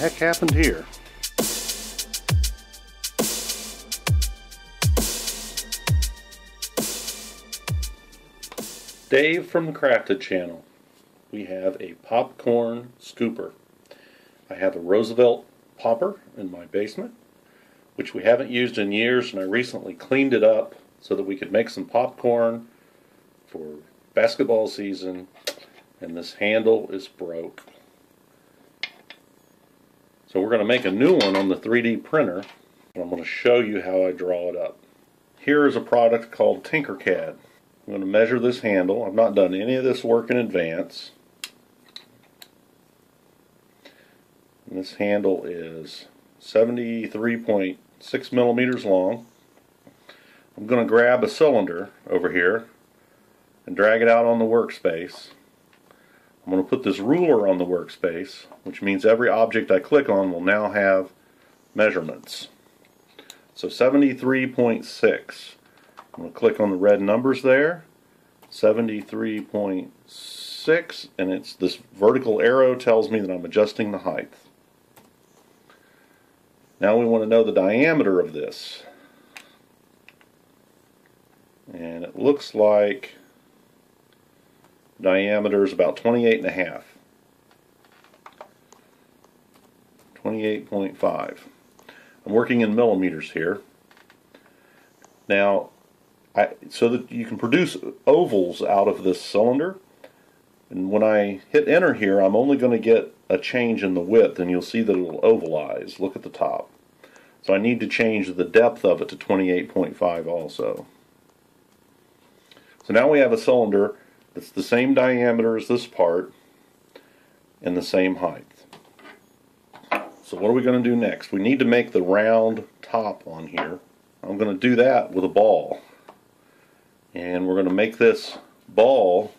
heck happened here? Dave from Crafted Channel. We have a popcorn scooper. I have a Roosevelt Popper in my basement, which we haven't used in years, and I recently cleaned it up so that we could make some popcorn for basketball season, and this handle is broke. So we're going to make a new one on the 3D printer, and I'm going to show you how I draw it up. Here is a product called Tinkercad. I'm going to measure this handle. I've not done any of this work in advance. And this handle is 73.6 millimeters long. I'm going to grab a cylinder over here and drag it out on the workspace. I'm going to put this ruler on the workspace, which means every object I click on will now have measurements. So 73.6. I'm going to click on the red numbers there, 73.6, and it's this vertical arrow tells me that I'm adjusting the height. Now we want to know the diameter of this, and it looks like diameter is about 28.5, 28.5. I'm working in millimeters here. Now, so that you can produce ovals out of this cylinder, and when I hit enter here, I'm only going to get a change in the width, and you'll see that it will ovalize. Look at the top. So I need to change the depth of it to 28.5 also. So now we have a cylinder that's the same diameter as this part and the same height. So what are we going to do next? We need to make the round top on here. I'm going to do that with a ball. And we're going to make this ball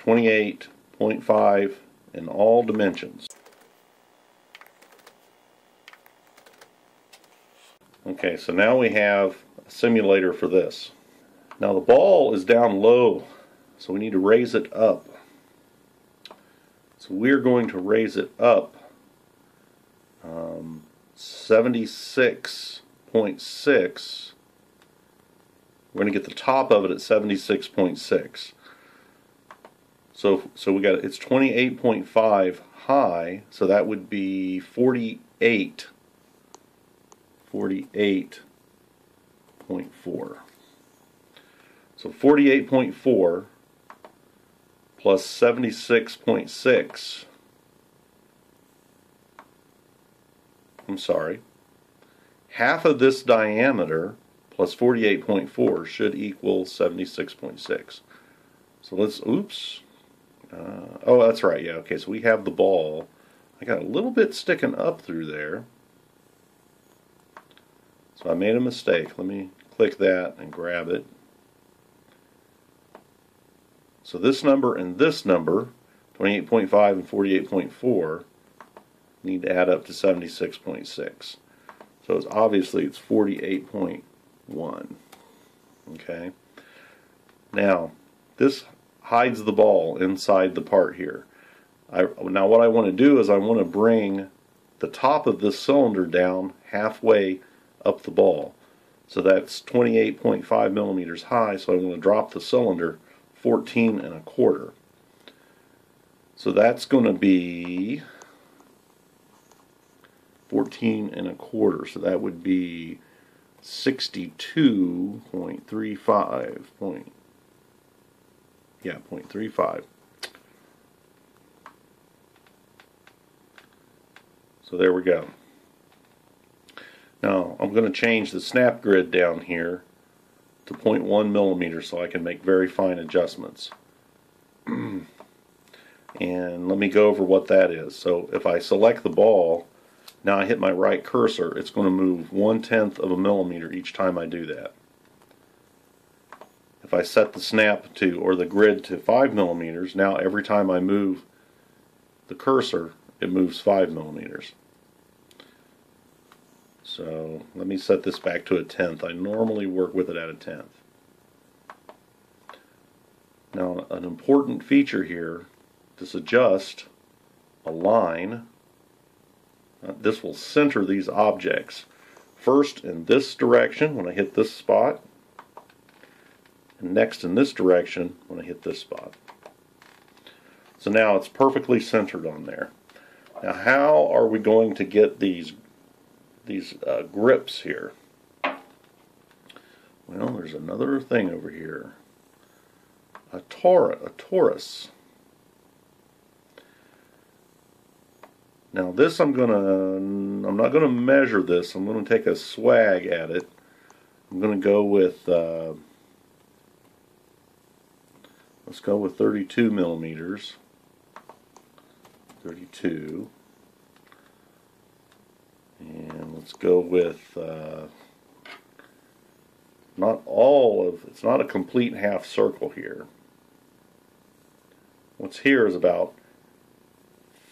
28.5 in all dimensions. Okay, so now we have a simulator for this. Now the ball is down low, so we need to raise it up. So we're going to raise it up 76.6. We're going to get the top of it at 76.6. So we got it's 28.5 high, so that would be 48.4. So 48.4 plus 76.6. I'm sorry. Half of this diameter plus 48.4 should equal 76.6. So let's, oops. Oh, that's right, yeah, okay, so we have the ball. I got a little bit sticking up through there. So I made a mistake. Let me click that and grab it. So this number and this number, 28.5 and 48.4, need to add up to 76.6. So it's obviously it's 48.1. Okay. Now this hides the ball inside the part here. Now what I want to do is I want to bring the top of this cylinder down halfway up the ball. So that's 28.5 millimeters high, so I want to drop the cylinder 14.25. So that's going to be 14.25, so that would be 0.35. So there we go. Now I'm going to change the snap grid down here to 0.1 millimeters so I can make very fine adjustments. And let me go over what that is. So if I select the ball, now I hit my right cursor, it's going to move 0.1 millimeter each time I do that. If I set the snap to, or the grid to 5 millimeters, now every time I move the cursor, it moves 5 millimeters. So let me set this back to 1/10. I normally work with it at 1/10. Now an important feature here, this adjust, align, This will center these objects. First in this direction when I hit this spot, and next in this direction when I hit this spot. So now it's perfectly centered on there. Now how are we going to get these grips here? Well, there's another thing over here. A torus. Now this I'm not going to measure this. I'm going to take a swag at it. I'm going to go with let's go with 32 millimeters. 32, and let's go with it's not a complete half circle here. What's here is about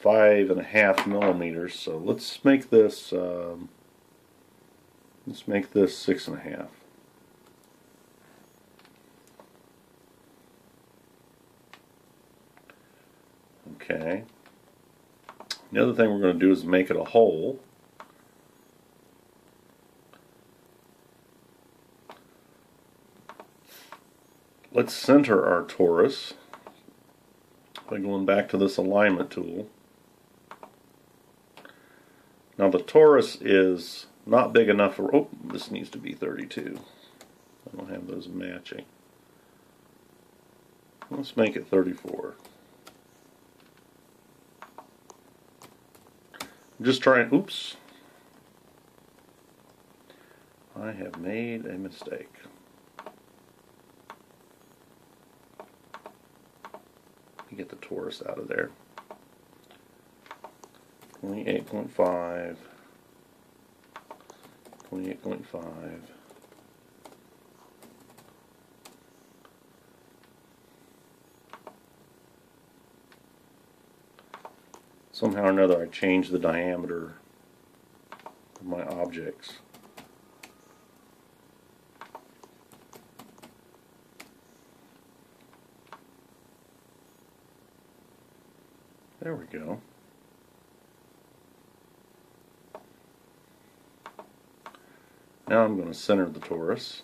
5.5 millimeters, so let's make this 6.5. Okay. The other thing we're going to do is make it a hole. Let's center our torus by going back to this alignment tool. Now the torus is not big enough for, oh, this needs to be 32. I don't have those matching. Let's make it 34. Just trying, oops, I have made a mistake. Let me get the torus out of there. 28.5, 28.5. Somehow or another I change the diameter of my objects. There we go. Now I'm going to center the torus.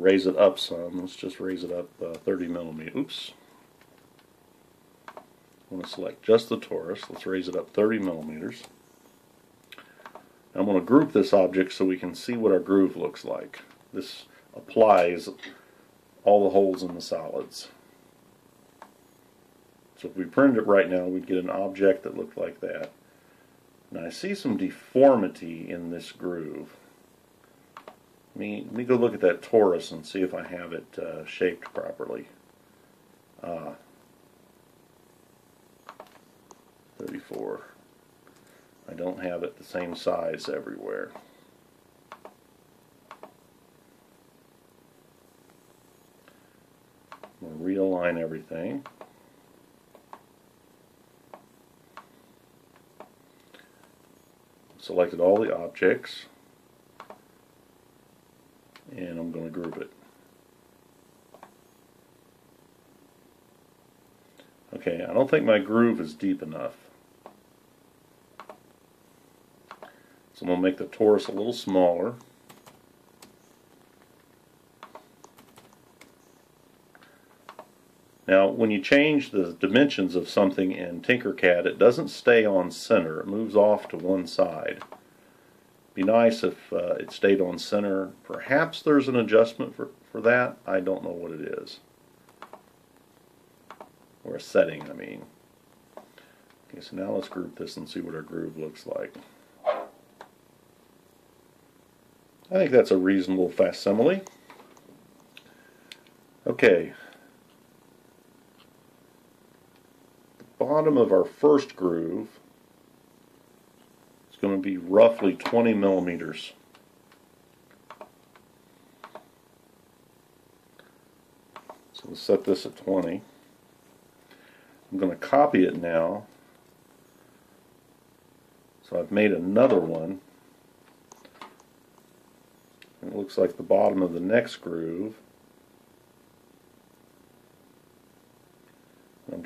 Raise it up some. Let's just raise it up 30 millimeters. Oops. I'm going to select just the torus. Let's raise it up 30 millimeters. I'm going to group this object so we can see what our groove looks like. This applies all the holes in the solids. So if we printed it right now, we'd get an object that looked like that. Now I see some deformity in this groove. Let me go look at that torus and see if I have it shaped properly. 34. I don't have it the same size everywhere. I'm going to realign everything. Selected all the objects. And I'm going to group it. Okay, I don't think my groove is deep enough. So I'm going to make the torus a little smaller. Now, when you change the dimensions of something in Tinkercad, it doesn't stay on center. It moves off to one side. Be nice if it stayed on center. Perhaps there's an adjustment for that. I don't know what it is. Or a setting, I mean. Okay, so now let's group this and see what our groove looks like. I think that's a reasonable facsimile. Okay. The bottom of our first groove going to be roughly 20 millimeters. So we'll set this at 20. I'm going to copy it now. So I've made another one. And it looks like the bottom of the next groove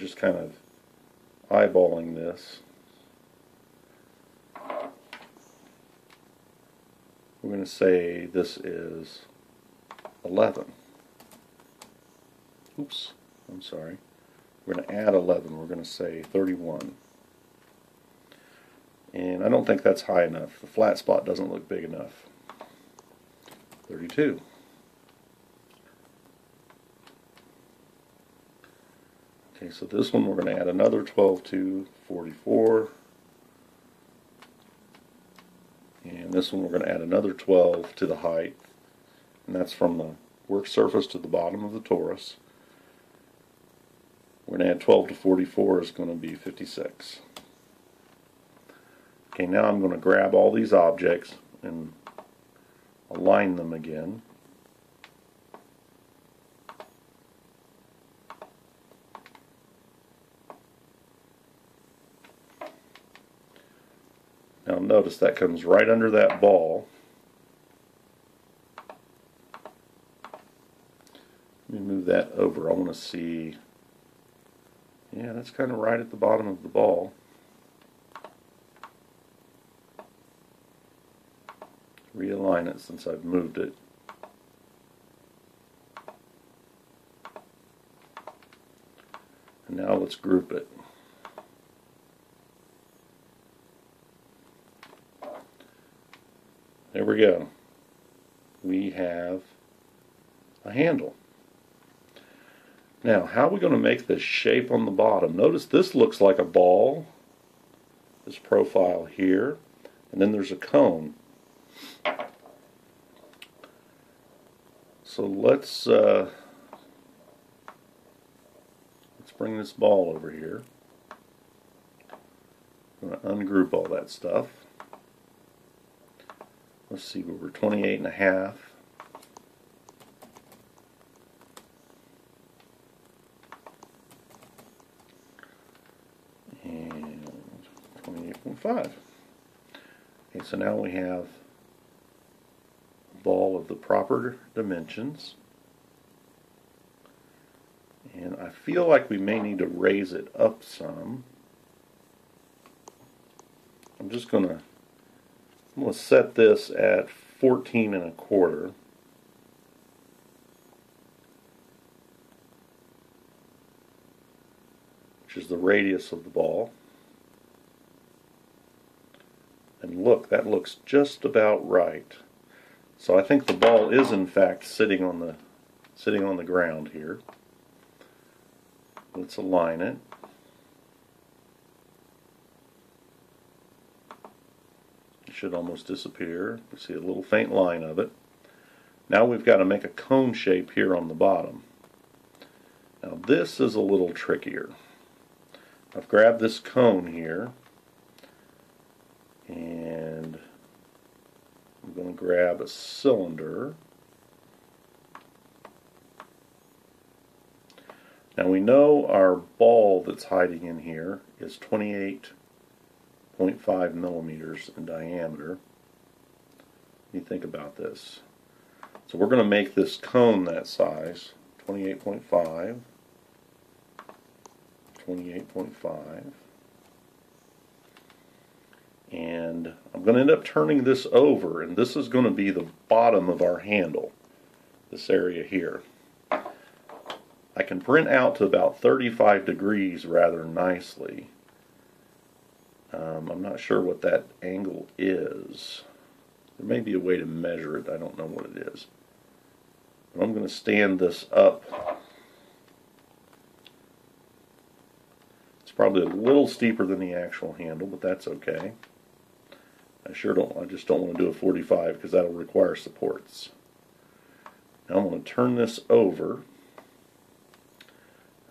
just kind of eyeballing this. We're going to say this is 11. Oops, I'm sorry. We're going to add 11. We're going to say 31. And I don't think that's high enough. The flat spot doesn't look big enough. 32. Okay, so this one we're going to add another 12 to 44. And this one we're going to add another 12 to the height. And that's from the work surface to the bottom of the torus. We're going to add 12 to 44 is going to be 56. Okay, now I'm going to grab all these objects and align them again. Now notice that comes right under that ball. Let me move that over. I want to see. Yeah, that's kind of right at the bottom of the ball. Realign it since I've moved it. And now let's group it. There we go. We have a handle. Now, how are we going to make this shape on the bottom? Notice this looks like a ball, this profile here, and then there's a cone. So let's bring this ball over here. I'm going to ungroup all that stuff. Let's see, we're 28.5. And 28.5. Okay, so now we have a ball of the proper dimensions. And I feel like we may need to raise it up some. I'm going to set this at 14.25. Which is the radius of the ball. And look, that looks just about right. So I think the ball is in fact sitting on the ground here. Let's align it. Should almost disappear. We see a little faint line of it. Now we've got to make a cone shape here on the bottom. Now this is a little trickier. I've grabbed this cone here and I'm going to grab a cylinder. Now we know our ball that's hiding in here is 28.5 millimeters in diameter. Let me think about this. So we're going to make this cone that size, 28.5, 28.5, and I'm going to end up turning this over, and this is going to be the bottom of our handle, this area here. I can print out to about 35 degrees rather nicely. I'm not sure what that angle is. There may be a way to measure it. I don't know what it is. But I'm going to stand this up. It's probably a little steeper than the actual handle, but that's okay. I just don't want to do a 45 because that'll require supports. Now I'm going to turn this over.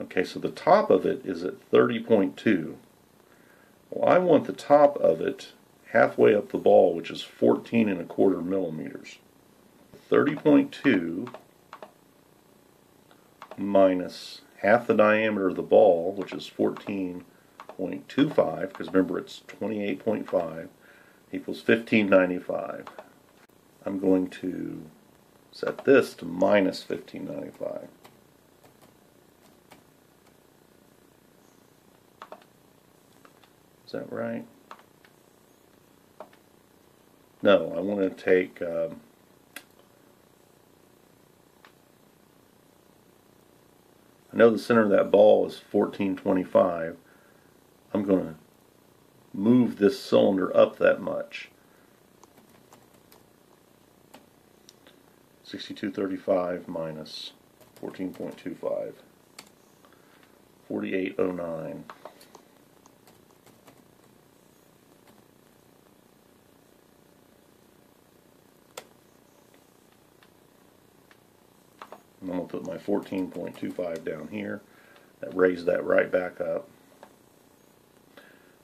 Okay, so the top of it is at 30.2. Well, I want the top of it halfway up the ball, which is 14.25 millimeters. 30.2 minus half the diameter of the ball, which is 14.25, because remember it's 28.5, equals 1595. I'm going to set this to minus 1595. that right? No, I want to take I know the center of that ball is 1425. I'm going to move this cylinder up that much. 6235 minus 14.25. 4809. I'm going to put my 14.25 down here. That raised that right back up.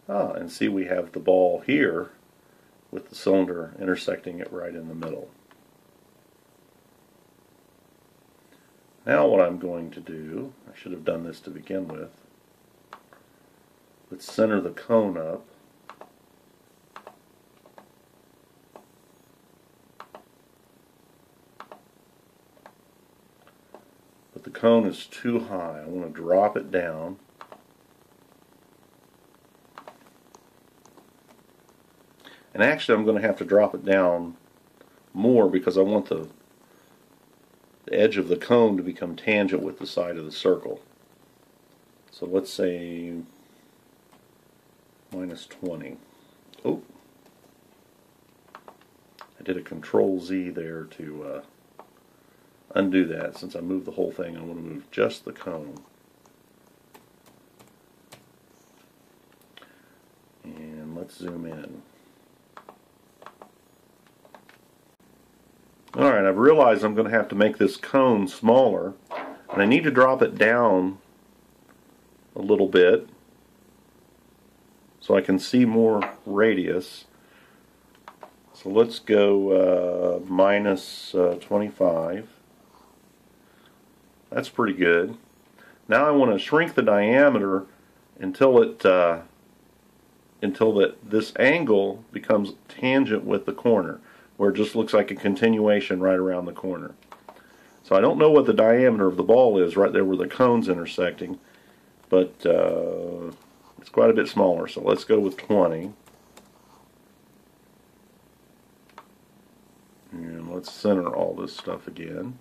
Ah, and see, we have the ball here with the cylinder intersecting it right in the middle. Now what I'm going to do, I should have done this to begin with, let's center the cone up. But the cone is too high. I want to drop it down. And actually I'm going to have to drop it down more because I want the edge of the cone to become tangent with the side of the circle. So let's say minus 20. Oh, I did a control Z there to undo that. Since I moved the whole thing, I want to move just the cone. And let's zoom in. Alright, I've realized I'm going to have to make this cone smaller, and I need to drop it down a little bit so I can see more radius. So let's go minus 25. That's pretty good. Now I want to shrink the diameter until this angle becomes tangent with the corner, where it just looks like a continuation right around the corner. So I don't know what the diameter of the ball is right there where the cone's intersecting, but it's quite a bit smaller, so let's go with 20. And let's center all this stuff again.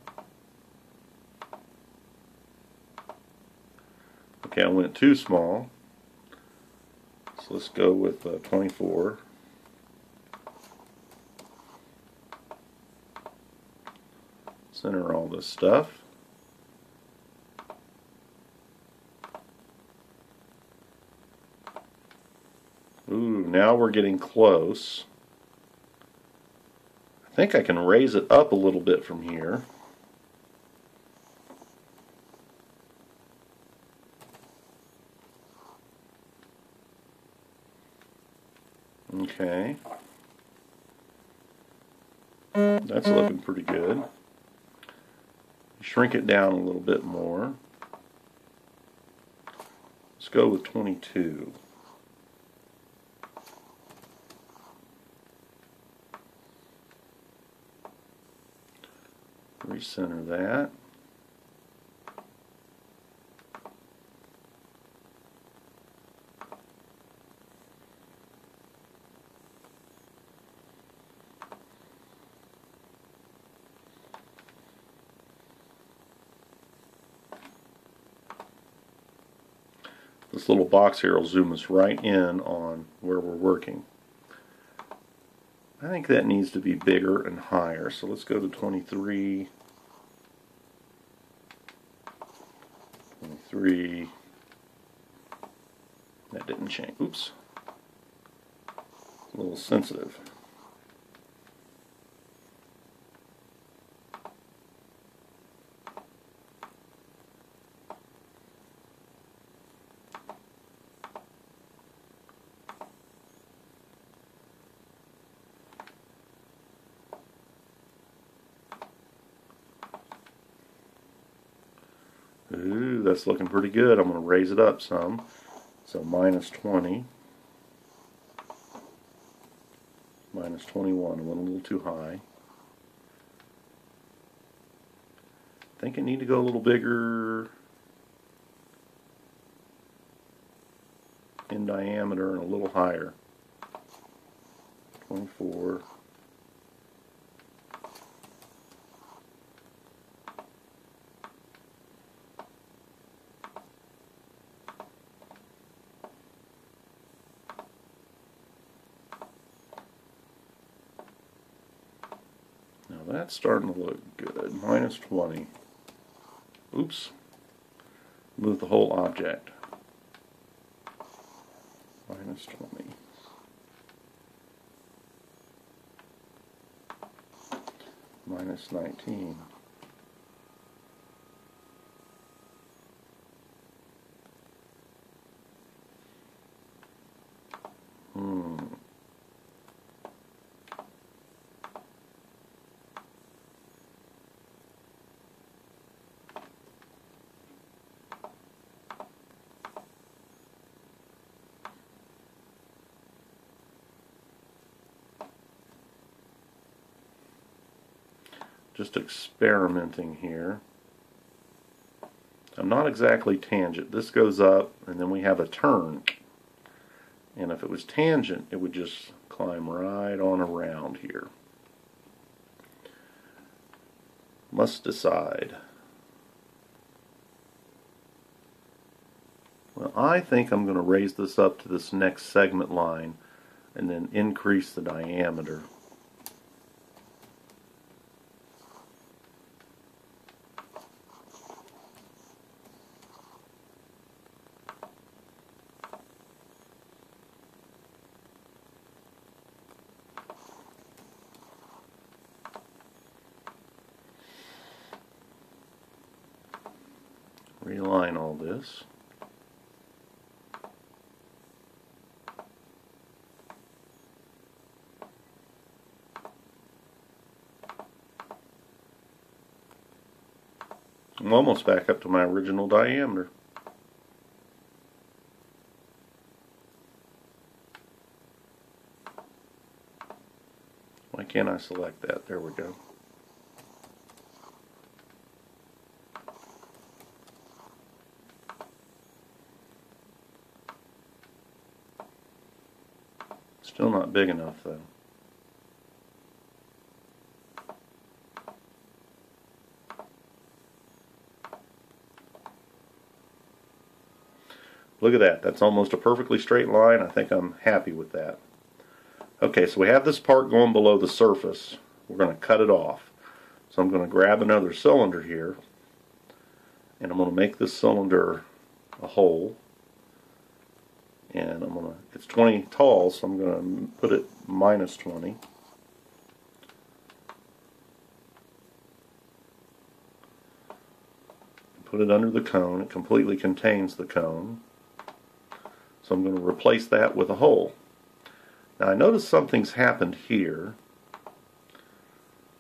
Okay, I went too small, so let's go with 24. Center all this stuff. Ooh, now we're getting close. I think I can raise it up a little bit from here. Okay. That's looking pretty good. Shrink it down a little bit more. Let's go with 22. Recenter that. This little box here will zoom us right in on where we're working. I think that needs to be bigger and higher, so let's go to 23, 23, that didn't change, oops, a little sensitive. Ooh, that's looking pretty good. I'm going to raise it up some. So minus 20. Minus 21. I went a little too high. I think I need to go a little bigger. in diameter and a little higher. 24. That's starting to look good. Minus 20. Oops. Move the whole object. Minus 20. Minus 19. Just experimenting here. I'm not exactly tangent. This goes up and then we have a turn. And if it was tangent, it would just climb right on around here. Must decide. Well, I think I'm going to raise this up to this next segment line and then increase the diameter. Reline all this. I'm almost back up to my original diameter. Why can't I select that? There we go. Still not big enough, though. Look at that. That's almost a perfectly straight line. I think I'm happy with that. Okay, so we have this part going below the surface. We're going to cut it off. So I'm going to grab another cylinder here, and I'm going to make this cylinder a hole. And I'm gonna, it's 20 tall, so I'm gonna put it minus 20. Put it under the cone. It completely contains the cone. So I'm gonna replace that with a hole. Now I notice something's happened here.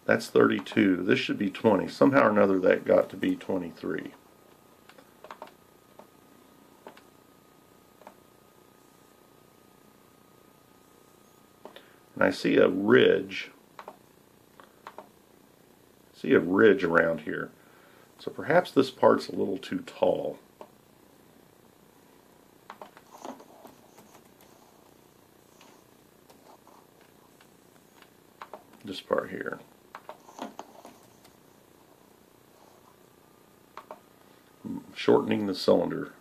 That's 32. This should be 20. Somehow or another that got to be 23. And I see a ridge around here. So perhaps this part's a little too tall. This part here. I'm shortening the cylinder.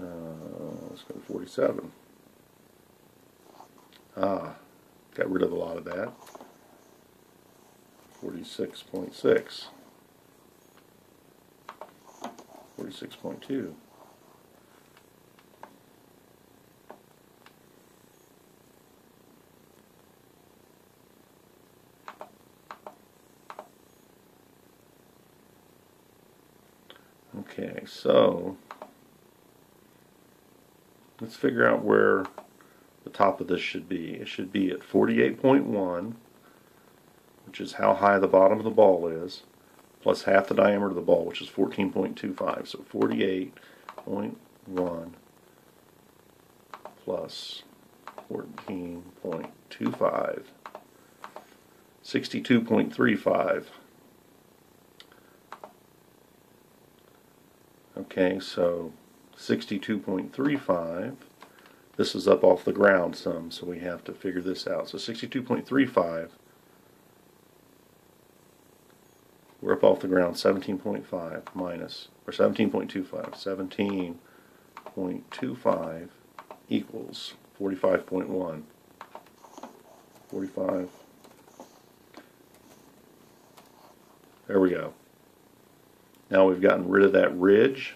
Let's go to 47. Ah, got rid of a lot of that. 46.6. 46.2. Okay, so let's figure out where the top of this should be. It should be at 48.1, which is how high the bottom of the ball is, plus half the diameter of the ball, which is 14.25. So 48.1 plus 14.25, 62.35. Okay, so 62.35. This is up off the ground some, so we have to figure this out. So 62.35, we're up off the ground 17.5 minus, or 17.25. 17.25 equals 45.1. 45. There we go. Now we've gotten rid of that ridge.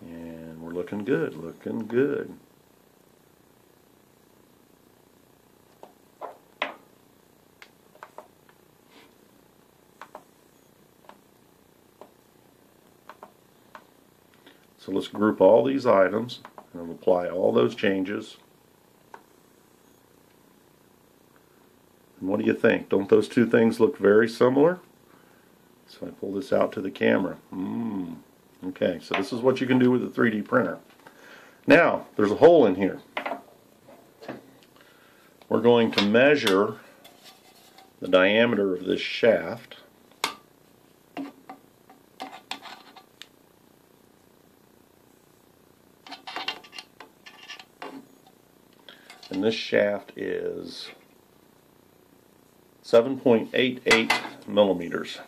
And we're looking good, looking good. So let's group all these items and apply all those changes. And what do you think? Don't those two things look very similar? So I pull this out to the camera. Okay, so this is what you can do with a 3D printer. Now, there's a hole in here. We're going to measure the diameter of this shaft. And this shaft is 7.88 millimeters.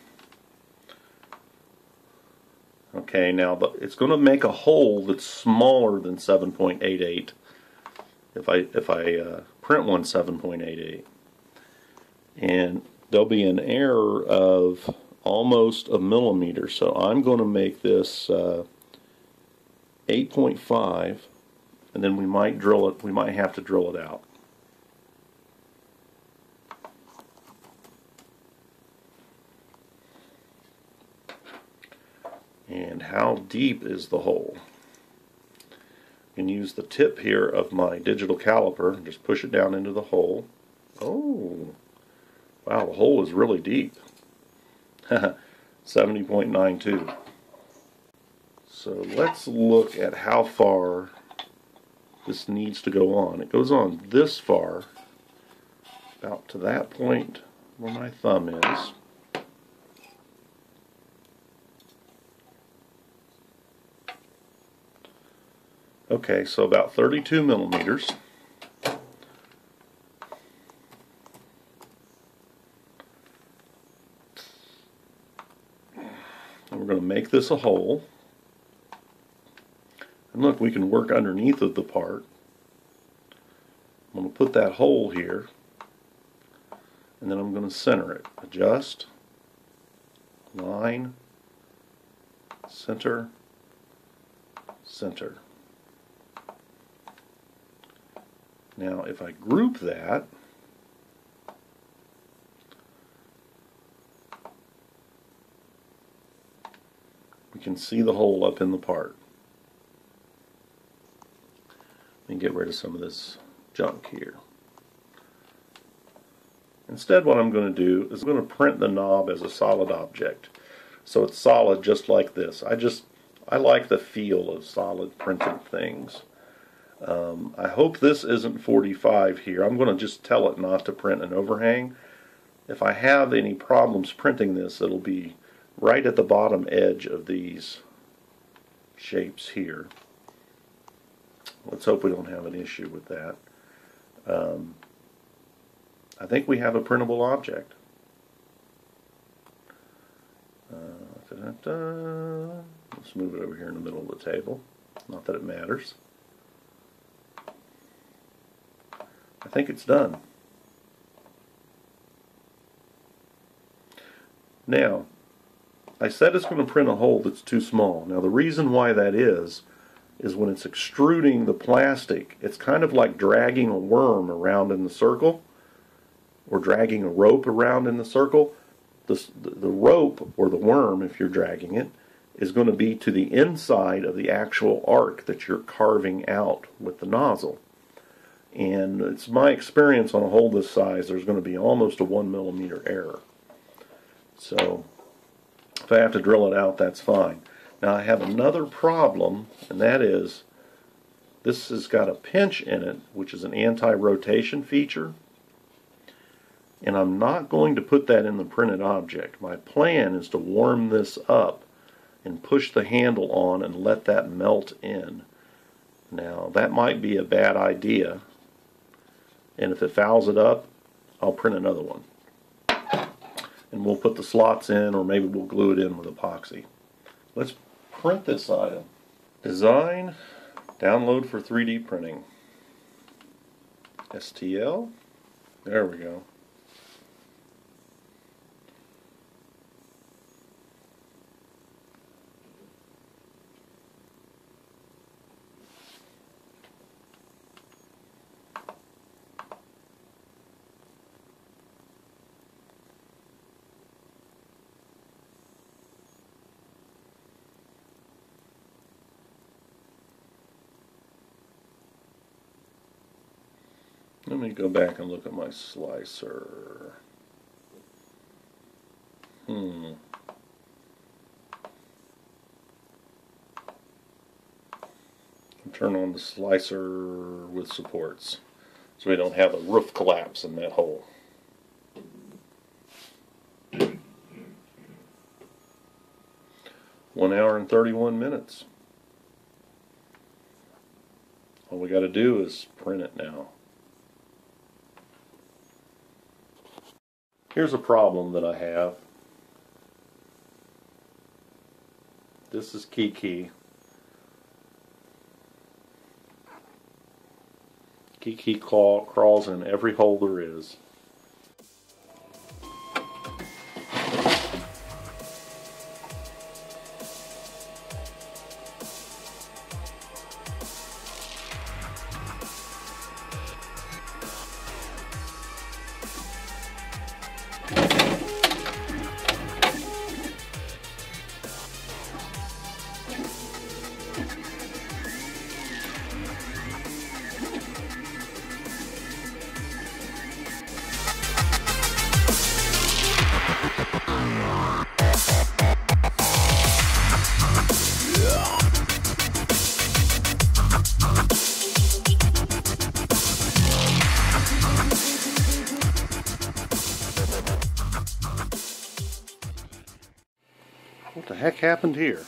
Okay, now it's going to make a hole that's smaller than 7.88 if I print one 7.88. And there'll be an error of almost a millimeter. So I'm going to make this 8.5, and then we might drill it, we might have to drill it out. And how deep is the hole? I can use the tip here of my digital caliper and just push it down into the hole. Oh, wow, the hole is really deep. 70.92. So let's look at how far this needs to go on. It goes on this far, about to that point where my thumb is. Okay, so about 32 millimeters. And we're going to make this a hole. And look, we can work underneath of the part. I'm going to put that hole here. And then I'm going to center it. Adjust. Line. Center. Center. Now, if I group that, we can see the hole up in the part. And get rid of some of this junk here. Instead, what I'm going to do is I'm going to print the knob as a solid object. So it's solid just like this. I like the feel of solid printed things. I hope this isn't 45 here. I'm going to just tell it not to print an overhang. If I have any problems printing this, it'll be right at the bottom edge of these shapes here. Let's hope we don't have an issue with that. I think we have a printable object. Let's move it over here in the middle of the table. Not that it matters. I think it's done. Now, I said it's going to print a hole that's too small. Now, the reason why that is when it's extruding the plastic, it's kind of like dragging a worm around in the circle, or dragging a rope around in the circle. The rope, or the worm, if you're dragging it, is going to be to the inside of the actual arc that you're carving out with the nozzle. And it's my experience on a hole this size, there's going to be almost a 1 millimeter error. So if I have to drill it out, that's fine. Now I have another problem, and that is this has got a pinch in it, which is an anti-rotation feature. and I'm not going to put that in the printed object. My plan is to warm this up and push the handle on and let that melt in. Now that might be a bad idea, and if it fouls it up, I'll print another one. And we'll put the slots in, or maybe we'll glue it in with epoxy. Let's print this item. Design, download for 3D printing. STL, there we go. Let me go back and look at my slicer. Turn on the slicer with supports so we don't have a roof collapse in that hole. One hour and 31 minutes. All we got to do is print it now. Here's a problem that I have. This is Kiki. Kiki crawls in every hole there is. What the heck happened here?